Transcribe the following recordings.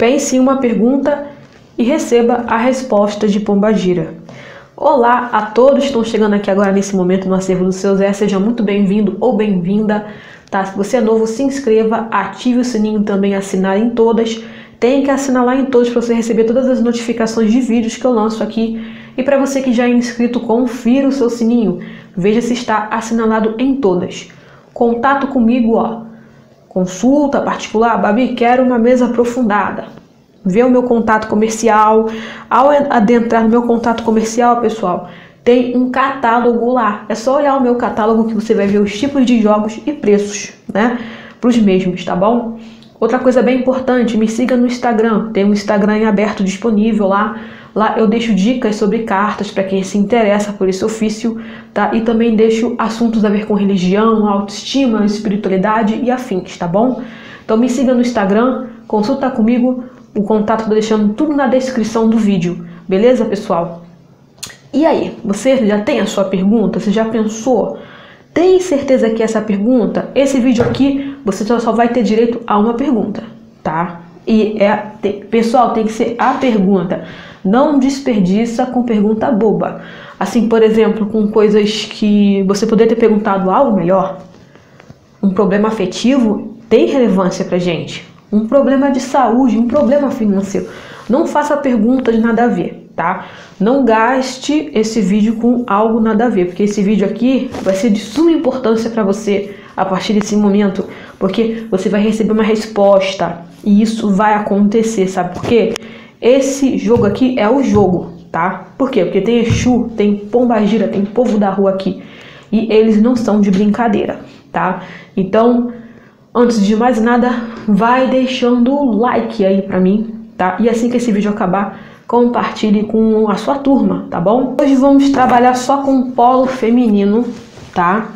Pense em uma pergunta e receba a resposta de Pomba Gira. Olá a todos que estão chegando aqui agora nesse momento no Acervo do Seu Zé. Seja muito bem-vindo ou bem-vinda. Tá? Se você é novo, se inscreva, ative o sininho também, assinar em todas. Tem que assinalar em todos para você receber todas as notificações de vídeos que eu lanço aqui. E para você que já é inscrito, confira o seu sininho. Veja se está assinalado em todas. Contato comigo, ó. Consulta particular, Babi, quero uma mesa aprofundada. Vê o meu contato comercial. Ao adentrar no meu contato comercial, pessoal, tem um catálogo lá. É só olhar o meu catálogo que você vai ver os tipos de jogos e preços, né? Para os mesmos, tá bom? Outra coisa bem importante, me siga no Instagram. Tem um Instagram em aberto disponível lá. Lá eu deixo dicas sobre cartas para quem se interessa por esse ofício, tá? E também deixo assuntos a ver com religião, autoestima, espiritualidade e afins, tá bom? Então me siga no Instagram, consulta comigo. O contato tô deixando tudo na descrição do vídeo. Beleza, pessoal? E aí, você já tem a sua pergunta? Você já pensou? Tem certeza que essa pergunta, esse vídeo aqui, você só vai ter direito a uma pergunta, tá? E pessoal, tem que ser a pergunta. Não desperdiça com pergunta boba. Assim, por exemplo, com coisas que você poderia ter perguntado algo melhor. Um problema afetivo tem relevância pra gente. Um problema de saúde, um problema financeiro. Não faça perguntas nada a ver, tá? Não gaste esse vídeo com algo nada a ver, porque esse vídeo aqui vai ser de suma importância para você a partir desse momento, porque você vai receber uma resposta e isso vai acontecer, sabe por quê? Esse jogo aqui é o jogo, tá? Por quê? Porque tem Exu, tem Pomba Gira, tem povo da rua aqui e eles não são de brincadeira, tá? Então, antes de mais nada, vai deixando o like aí pra mim, tá? E assim que esse vídeo acabar, compartilhe com a sua turma, tá bom? Hoje vamos trabalhar só com polo feminino, tá?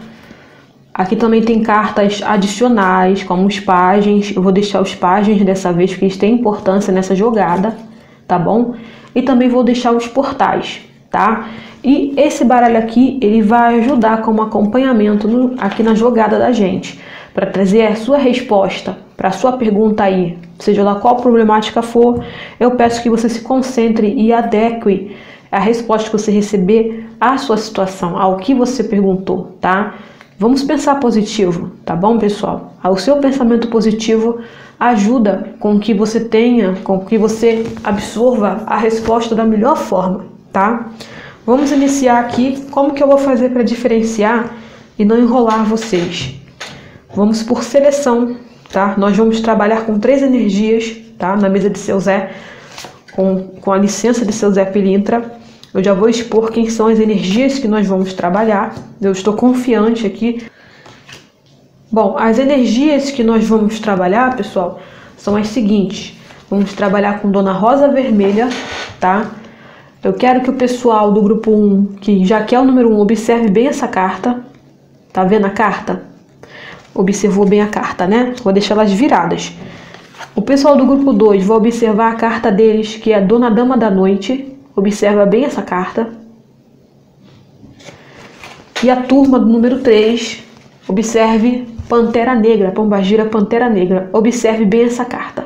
Aqui também tem cartas adicionais, como os pajens. Eu vou deixar os pajens dessa vez, porque eles têm importância nessa jogada, tá bom? E também vou deixar os portais, tá? E esse baralho aqui, ele vai ajudar como acompanhamento aqui na jogada da gente, para trazer a sua resposta para a sua pergunta aí, seja lá qual problemática for. Eu peço que você se concentre e adeque a resposta que você receber à sua situação, ao que você perguntou, tá? Vamos pensar positivo, tá bom, pessoal? O seu pensamento positivo ajuda com que você tenha, com que você absorva a resposta da melhor forma, tá? Vamos iniciar aqui. Como que eu vou fazer para diferenciar e não enrolar vocês? Vamos por seleção, tá? Nós vamos trabalhar com 3 energias, tá? Na mesa de Seu Zé, com a licença de Seu Zé Pelintra. Eu já vou expor quem são as energias que nós vamos trabalhar. Eu estou confiante aqui. Bom, as energias que nós vamos trabalhar, pessoal, são as seguintes. Vamos trabalhar com Dona Rosa Vermelha, tá? Eu quero que o pessoal do grupo 1, que já quer o número 1, observe bem essa carta. Tá vendo a carta? Observou bem a carta, né? Vou deixar elas viradas. O pessoal do grupo 2 vai observar a carta deles, que é a Dona Dama da Noite. Observa bem essa carta. E a turma do número 3, observe Pantera Negra, Pombagira Pantera Negra. Observe bem essa carta.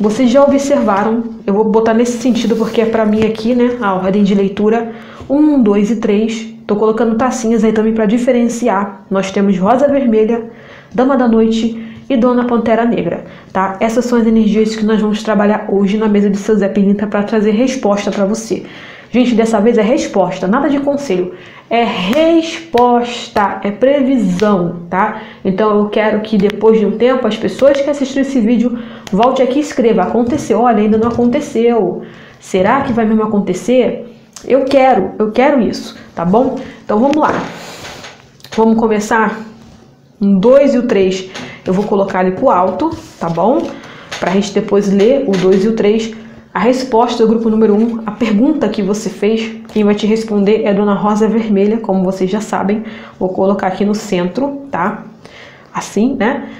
Vocês já observaram, eu vou botar nesse sentido porque é pra mim aqui, né? A ordem de leitura, 1, 2 e 3. Tô colocando tacinhas aí também para diferenciar. Nós temos Rosa Vermelha, Dama da Noite e Dona Pantera Negra, tá? Essas são as energias que nós vamos trabalhar hoje na mesa de Seu Zé Pelintra para trazer resposta para você. Gente, dessa vez é resposta, nada de conselho. É resposta, é previsão, tá? Então eu quero que depois de um tempo as pessoas que assistiram esse vídeo volte aqui e escreva: aconteceu, olha, ainda não aconteceu. Será que vai mesmo acontecer? Eu quero isso, tá bom? Então vamos lá. Vamos começar um 2 e o 3. Eu vou colocar ali pro alto, tá bom? Pra gente depois ler o 2 e o 3. A resposta do grupo número 1, a pergunta que você fez, quem vai te responder é a Dona Rosa Vermelha, como vocês já sabem. Vou colocar aqui no centro, tá? Assim, né?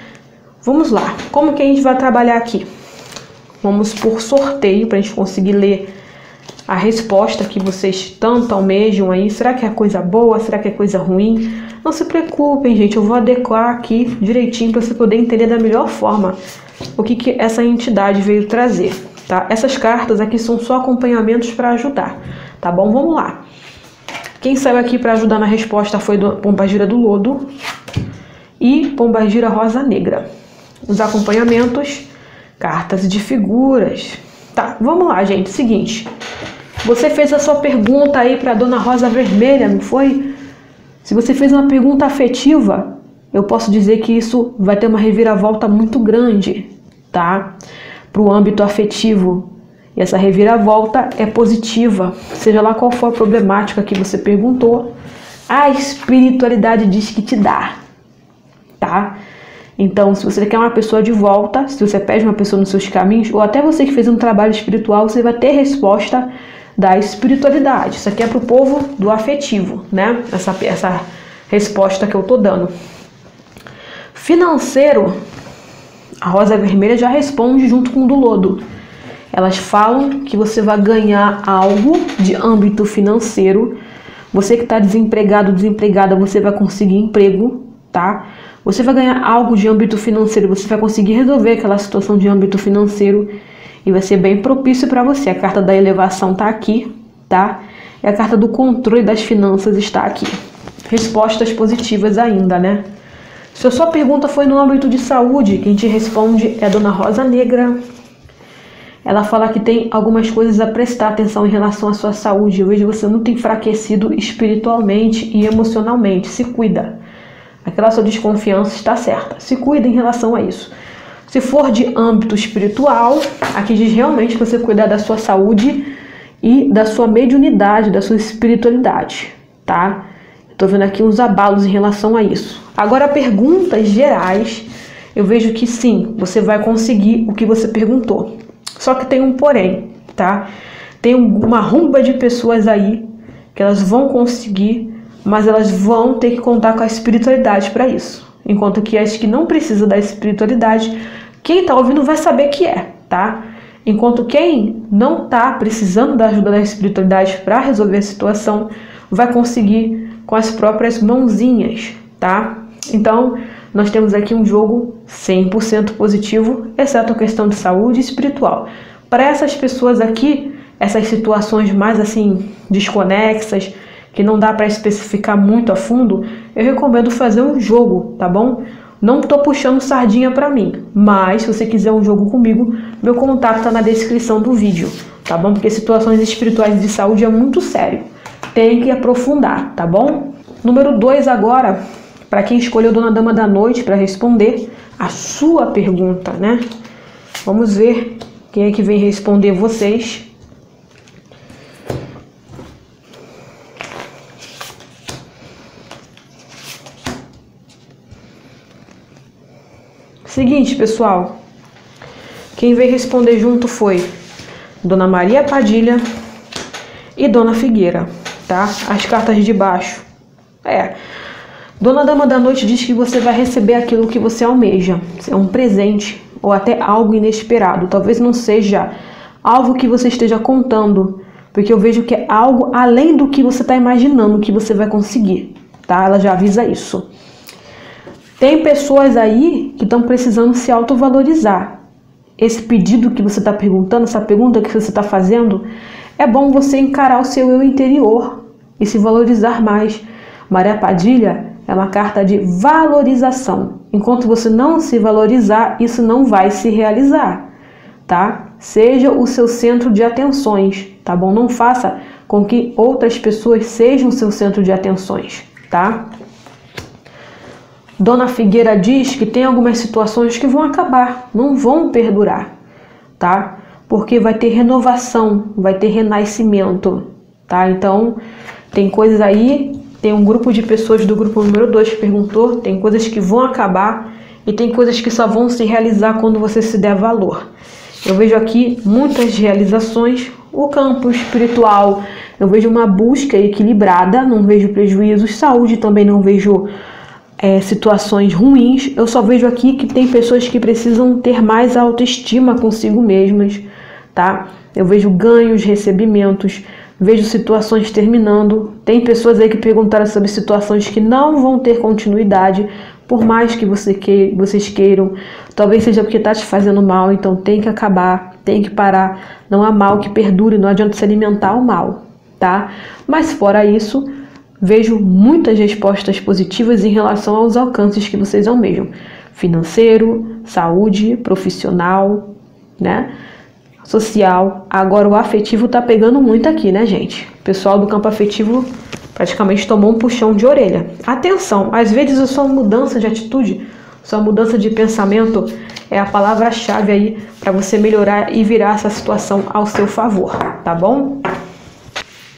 Vamos lá. Como que a gente vai trabalhar aqui? Vamos por sorteio, pra gente conseguir ler a resposta que vocês tanto almejam aí. Será que é coisa boa? Será que é coisa ruim? Não se preocupem, gente. Eu vou adequar aqui direitinho para você poder entender da melhor forma o que que essa entidade veio trazer, tá? Essas cartas aqui são só acompanhamentos para ajudar, tá bom? Vamos lá. Quem saiu aqui para ajudar na resposta foi Pomba Gira do Lodo e Pomba Gira Rosa Negra. Os acompanhamentos, cartas de figuras. Tá, vamos lá, gente. Seguinte, você fez a sua pergunta aí para Dona Rosa Vermelha, não foi? Se você fez uma pergunta afetiva, eu posso dizer que isso vai ter uma reviravolta muito grande, tá? Para o âmbito afetivo. E essa reviravolta é positiva, seja lá qual for a problemática que você perguntou, a espiritualidade diz que te dá, tá? Então, se você quer uma pessoa de volta, se você pede uma pessoa nos seus caminhos, ou até você que fez um trabalho espiritual, você vai ter resposta da espiritualidade. Isso aqui é para o povo do afetivo, né? Essa resposta que eu tô dando. Financeiro, a Rosa Vermelha já responde junto com o do Lodo. Elas falam que você vai ganhar algo de âmbito financeiro. Você que está desempregado, desempregada, você vai conseguir emprego, tá? Você vai ganhar algo de âmbito financeiro, você vai conseguir resolver aquela situação de âmbito financeiro e vai ser bem propício para você. A carta da elevação está aqui, tá? E a carta do controle das finanças está aqui. Respostas positivas ainda, né? Se a sua pergunta foi no âmbito de saúde, quem te responde é a Dona Rosa Negra. Ela fala que tem algumas coisas a prestar atenção em relação à sua saúde. Eu vejo você muito enfraquecido espiritualmente e emocionalmente. Se cuida. Aquela sua desconfiança está certa. Se cuida em relação a isso. Se for de âmbito espiritual, aqui diz realmente que você cuidar da sua saúde e da sua mediunidade, da sua espiritualidade, tá? Estou vendo aqui uns abalos em relação a isso. Agora, perguntas gerais. Eu vejo que sim, você vai conseguir o que você perguntou. Só que tem um porém, tá? Tem uma rumba de pessoas aí que elas vão conseguir, mas elas vão ter que contar com a espiritualidade para isso. Enquanto que as que não precisam da espiritualidade, quem tá ouvindo vai saber que é, tá? Enquanto quem não tá precisando da ajuda da espiritualidade para resolver a situação, vai conseguir com as próprias mãozinhas, tá? Então, nós temos aqui um jogo 100% positivo, exceto a questão de saúde espiritual. Para essas pessoas aqui, essas situações mais assim desconexas, que não dá para especificar muito a fundo, eu recomendo fazer um jogo, tá bom? Não tô puxando sardinha para mim, mas se você quiser um jogo comigo, meu contato tá na descrição do vídeo, tá bom? Porque situações espirituais de saúde é muito sério, tem que aprofundar, tá bom? Número 2 agora. Para quem escolheu Dona Dama da Noite para responder a sua pergunta, né? Vamos ver quem é que vem responder vocês. Seguinte, pessoal. Quem veio responder junto foi Dona Maria Padilha e Dona Figueira, tá? As cartas de baixo. Dona Dama da Noite diz que você vai receber aquilo que você almeja. É um presente ou até algo inesperado. Talvez não seja algo que você esteja contando, porque eu vejo que é algo além do que você está imaginando que você vai conseguir, tá? Ela já avisa isso. Tem pessoas aí que estão precisando se autovalorizar. Esse pedido que você está perguntando, essa pergunta que você está fazendo, é bom você encarar o seu eu interior e se valorizar mais. Maria Padilha é uma carta de valorização. Enquanto você não se valorizar, isso não vai se realizar, tá? Seja o seu centro de atenções, tá bom? Não faça com que outras pessoas sejam seu centro de atenções, tá? Dona Figueira diz que tem algumas situações que vão acabar, não vão perdurar, tá? Porque vai ter renovação, vai ter renascimento, tá? Então, tem coisas aí... Tem um grupo de pessoas do grupo número 2 que perguntou, tem coisas que vão acabar e tem coisas que só vão se realizar quando você se der valor. Eu vejo aqui muitas realizações, o campo espiritual, eu vejo uma busca equilibrada, não vejo prejuízos, saúde também não vejo situações ruins, eu só vejo aqui que tem pessoas que precisam ter mais autoestima consigo mesmas, tá? Eu vejo ganhos, recebimentos, vejo situações terminando. Tem pessoas aí que perguntaram sobre situações que não vão ter continuidade Por mais que vocês queiram, talvez seja porque está te fazendo mal, então tem que acabar, tem que parar. Não há mal que perdure, não adianta se alimentar o mal, tá? Mas fora isso, vejo muitas respostas positivas em relação aos alcances que vocês almejam. Financeiro, saúde, profissional, né? Social. Agora o afetivo tá pegando muito aqui, né, gente? O pessoal do campo afetivo praticamente tomou um puxão de orelha. Atenção, às vezes a sua mudança de atitude, sua mudança de pensamento é a palavra-chave aí para você melhorar e virar essa situação ao seu favor, tá bom?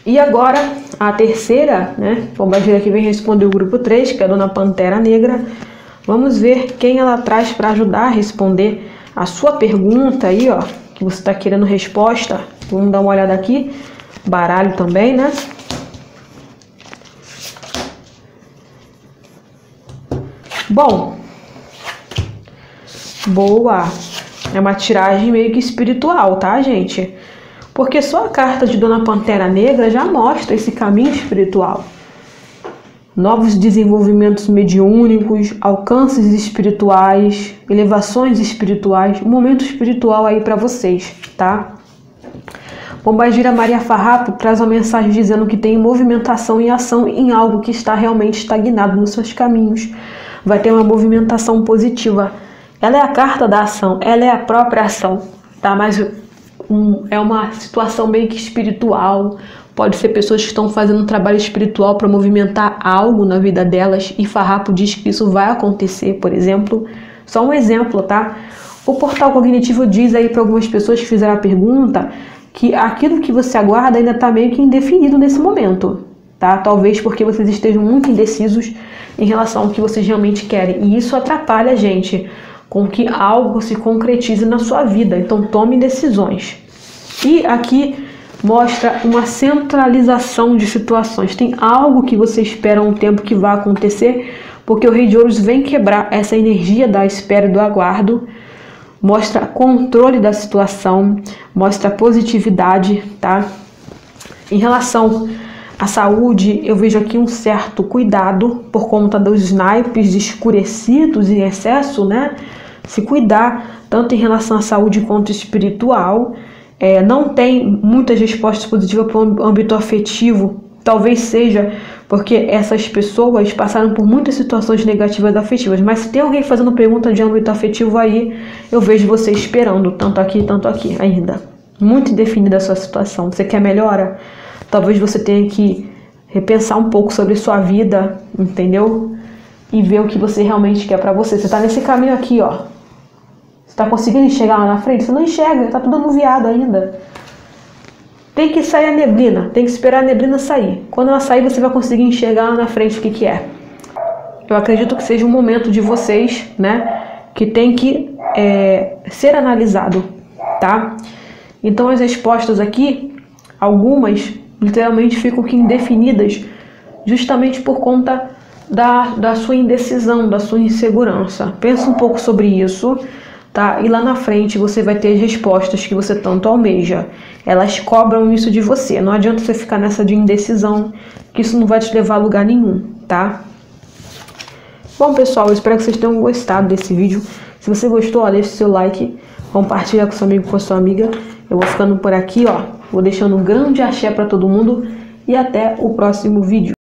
E agora, a terceira, né, pombagira que vem responder o grupo 3, que é a Dona Pantera Negra. Vamos ver quem ela traz para ajudar a responder a sua pergunta aí, ó, que você tá querendo resposta. Vamos dar uma olhada aqui. Baralho também, né? Bom, boa. É uma tiragem meio que espiritual, tá, gente? Porque só a carta de Dona Pantera Negra já mostra esse caminho espiritual. Novos desenvolvimentos mediúnicos, alcances espirituais, elevações espirituais, momento espiritual aí pra vocês, tá? Pombagira Maria Farrapo traz uma mensagem dizendo que tem movimentação e ação em algo que está realmente estagnado nos seus caminhos. Vai ter uma movimentação positiva. Ela é a carta da ação, ela é a própria ação, tá? Mas é uma situação meio que espiritual. Pode ser pessoas que estão fazendo um trabalho espiritual para movimentar algo na vida delas e Farrapo diz que isso vai acontecer, por exemplo. Só um exemplo, tá? O portal cognitivo diz aí para algumas pessoas que fizeram a pergunta que aquilo que você aguarda ainda está meio que indefinido nesse momento, tá? Talvez porque vocês estejam muito indecisos em relação ao que vocês realmente querem. E isso atrapalha a gente com que algo se concretize na sua vida. Então tome decisões. E aqui mostra uma centralização de situações. Tem algo que você espera há um tempo que vai acontecer, porque o Rei de Ouros vem quebrar essa energia da espera e do aguardo. Mostra controle da situação, mostra positividade, tá? Em relação à saúde, eu vejo aqui um certo cuidado por conta dos naipes escurecidos em excesso, né? Se cuidar tanto em relação à saúde quanto espiritual. Não tem muitas respostas positivas para o âmbito afetivo. Talvez seja porque essas pessoas passaram por muitas situações negativas afetivas. Mas se tem alguém fazendo pergunta de âmbito afetivo aí, eu vejo você esperando, tanto aqui ainda. Muito indefinida a sua situação. Você quer melhora? Talvez você tenha que repensar um pouco sobre sua vida, entendeu? E ver o que você realmente quer para você. Você está nesse caminho aqui, ó. Tá conseguindo enxergar lá na frente? Você não enxerga, tá tudo anuviado ainda. Tem que sair a neblina, tem que esperar a neblina sair. Quando ela sair, você vai conseguir enxergar lá na frente o que que é. Eu acredito que seja um momento de vocês, né, que tem que ser analisado, tá? Então as respostas aqui, algumas, literalmente ficam aqui indefinidas, justamente por conta da sua indecisão, da sua insegurança. Pensa um pouco sobre isso. Tá? E lá na frente você vai ter as respostas que você tanto almeja. Elas cobram isso de você. Não adianta você ficar nessa de indecisão, que isso não vai te levar a lugar nenhum, tá? Bom, pessoal, eu espero que vocês tenham gostado desse vídeo. Se você gostou, ó, deixa o seu like, compartilha com seu amigo, com a sua amiga. Eu vou ficando por aqui, ó. Vou deixando um grande axé pra todo mundo e até o próximo vídeo.